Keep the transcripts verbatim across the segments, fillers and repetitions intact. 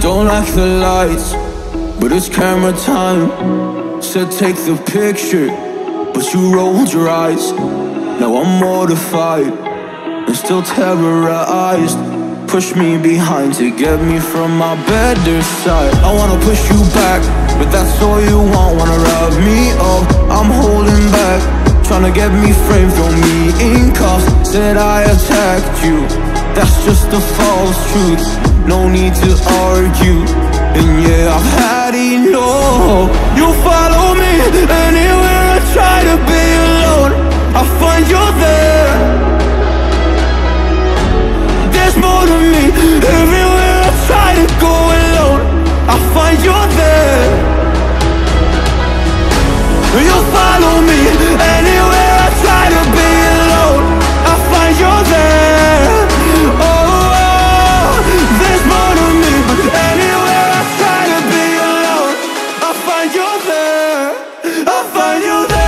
don't like the lights, but it's camera time. Said take the picture, but you rolled your eyes. Now I'm mortified and still terrorized. Push me behind to get me from my better side. I wanna push you back, but that's all you want. Wanna rub me up, I'm holding back. Tryna get me framed, throw me in cuffs. Said I attacked you, that's just a false truth. No need to argue, and yeah, I've had enough. You follow me anywhere I try to be alone, I find you're there. There's more to me everywhere I try to go alone, I find you're there. You follow me anywhere I try to be alone, I find you're there. Oh, there's more to me, but anywhere I try to be alone, I find you're there. I find you there.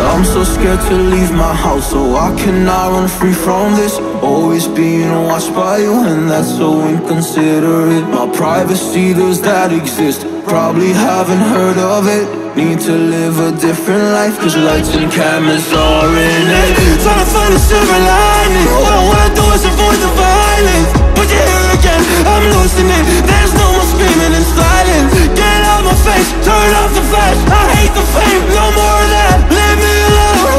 I'm so scared to leave my house, so I cannot run free from this. Always being watched by you, and that's so inconsiderate. My privacy, those that exist probably haven't heard of it. Need to live a different life, cause lights and cameras are in it. Trying to find a silver lining, all I wanna do is avoid the violence. But you're here again, I'm losing it. There's no more screaming and silence. Get out my face, turn off the flash. I hate the fame, no more of that. Leave me alone.